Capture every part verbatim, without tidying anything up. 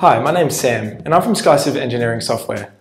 Hi, my name's Sam, and I'm from SkyCiv Engineering Software.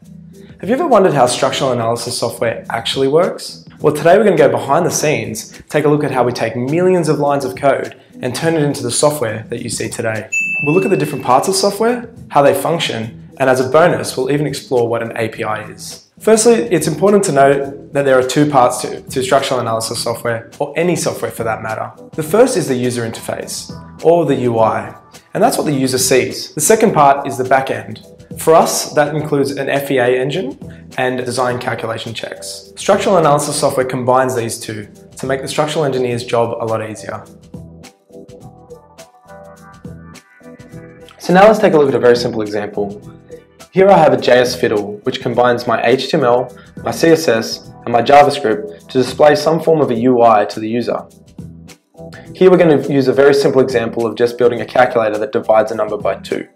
Have you ever wondered how structural analysis software actually works? Well, today we're going to go behind the scenes, take a look at how we take millions of lines of code and turn it into the software that you see today. We'll look at the different parts of software, how they function, and as a bonus, we'll even explore what an A P I is. Firstly, it's important to note that there are two parts to, to structural analysis software, or any software for that matter. The first is the user interface, or the U I. And that's what the user sees. The second part is the back end. For us, that includes an F E A engine and design calculation checks. Structural analysis software combines these two to make the structural engineer's job a lot easier. So now let's take a look at a very simple example. Here I have a JSFiddle, which combines my H T M L, my C S S, and my JavaScript to display some form of a U I to the user. Here we're going to use a very simple example of just building a calculator that divides a number by two.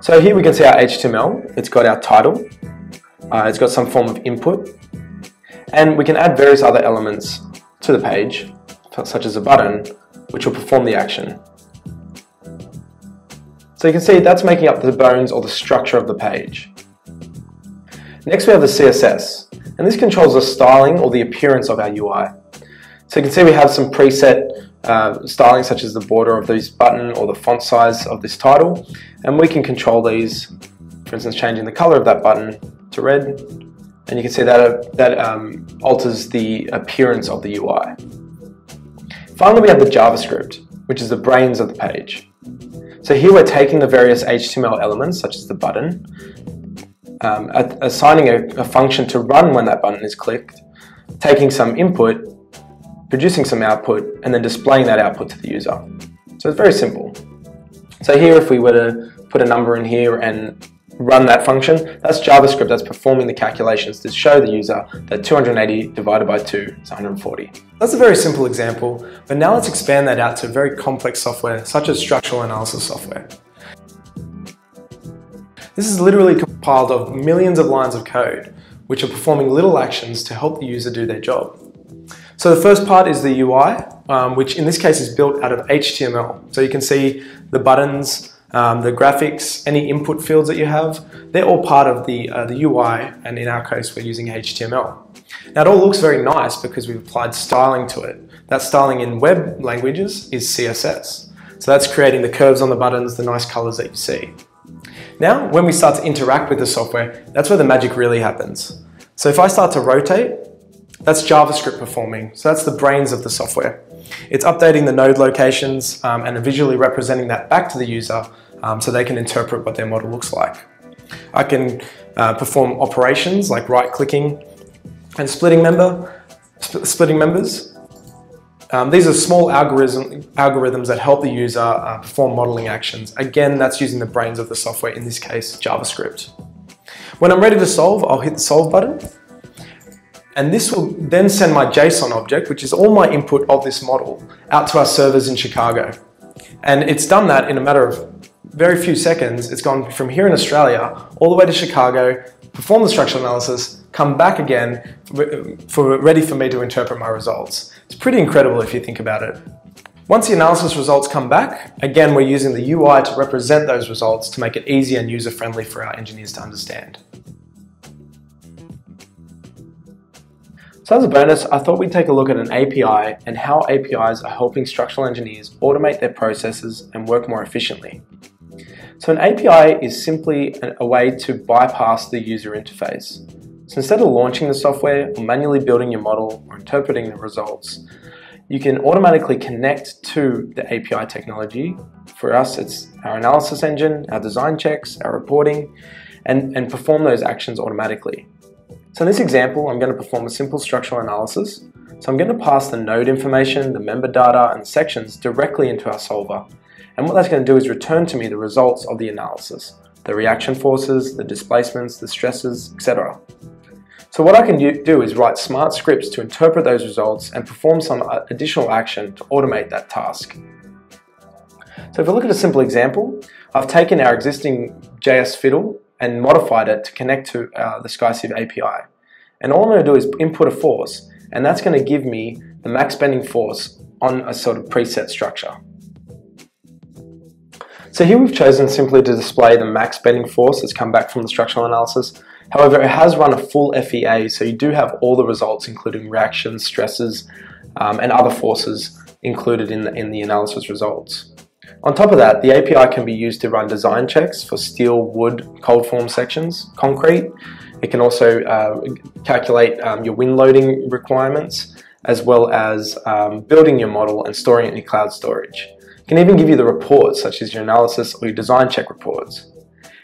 So here we can see our H T M L, it's got our title, uh, it's got some form of input, and we can add various other elements to the page, such as a button, which will perform the action. So you can see that's making up the bones or the structure of the page. Next we have the C S S, and this controls the styling or the appearance of our U I. So you can see we have some preset uh, styling, such as the border of this button or the font size of this title, and we can control these, for instance changing the color of that button to red, and you can see that, uh, that um, alters the appearance of the U I. Finally we have the JavaScript, which is the brains of the page. So here we're taking the various H T M L elements, such as the button, um, assigning a, a function to run when that button is clicked, taking some input, producing some output, and then displaying that output to the user. So it's very simple. So here if we were to put a number in here and run that function, that's JavaScript that's performing the calculations to show the user that two hundred eighty divided by two is one hundred forty. That's a very simple example, but now let's expand that out to very complex software such as structural analysis software. This is literally compiled of millions of lines of code which are performing little actions to help the user do their job. So the first part is the U I, um, which in this case is built out of H T M L. So you can see the buttons, um, the graphics, any input fields that you have, they're all part of the, uh, the U I, and in our case we're using H T M L. Now it all looks very nice because we've applied styling to it. That styling in web languages is C S S. So that's creating the curves on the buttons, the nice colors that you see. Now when we start to interact with the software, that's where the magic really happens. So if I start to rotate, that's JavaScript performing, so that's the brains of the software. It's updating the node locations um, and visually representing that back to the user um, so they can interpret what their model looks like. I can uh, perform operations like right-clicking and splitting, member, sp splitting members. Um, these are small algorithm, algorithms that help the user uh, perform modeling actions. Again, that's using the brains of the software, in this case, JavaScript. When I'm ready to solve, I'll hit the solve button. And this will then send my JSON object, which is all my input of this model, out to our servers in Chicago. And it's done that in a matter of very few seconds. It's gone from here in Australia all the way to Chicago, performed the structural analysis, come back again, for, for, ready for me to interpret my results. It's pretty incredible if you think about it. Once the analysis results come back, again, we're using the U I to represent those results to make it easy and user-friendly for our engineers to understand. So as a bonus, I thought we'd take a look at an A P I and how A P Is are helping structural engineers automate their processes and work more efficiently. So an A P I is simply a way to bypass the user interface. So instead of launching the software or manually building your model or interpreting the results, you can automatically connect to the A P I technology. For us, it's our analysis engine, our design checks, our reporting, and, and perform those actions automatically. So in this example, I'm going to perform a simple structural analysis. So I'm going to pass the node information, the member data, and sections directly into our solver. And what that's going to do is return to me the results of the analysis, the reaction forces, the displacements, the stresses, et cetera. So what I can do is write smart scripts to interpret those results and perform some additional action to automate that task. So if we look at a simple example, I've taken our existing JSFiddle and modified it to connect to uh, the SkyCiv A P I. And all I'm going to do is input a force, and that's going to give me the max bending force on a sort of preset structure. So here we've chosen simply to display the max bending force that's come back from the structural analysis. However, it has run a full F E A, so you do have all the results, including reactions, stresses, um, and other forces included in the, in the analysis results. On top of that, the A P I can be used to run design checks for steel, wood, cold form sections, concrete. It can also uh, calculate um, your wind loading requirements, as well as um, building your model and storing it in cloud storage. It can even give you the reports, such as your analysis or your design check reports.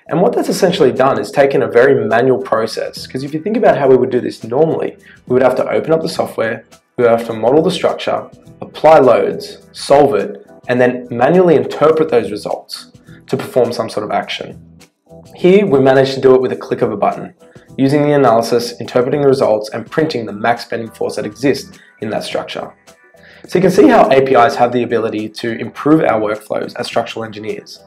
And what that's essentially done is taken a very manual process, because if you think about how we would do this normally, we would have to open up the software, we would have to model the structure, apply loads, solve it, and then manually interpret those results to perform some sort of action. Here, we managed to do it with a click of a button, using the analysis, interpreting the results, and printing the max bending force that exists in that structure. So you can see how A P Is have the ability to improve our workflows as structural engineers.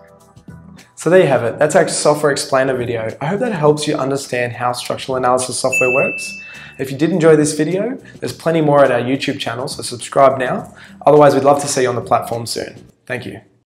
So there you have it. That's our Software Explainer video. I hope that helps you understand how structural analysis software works. If you did enjoy this video, there's plenty more at our YouTube channel, so subscribe now. Otherwise, we'd love to see you on the platform soon. Thank you.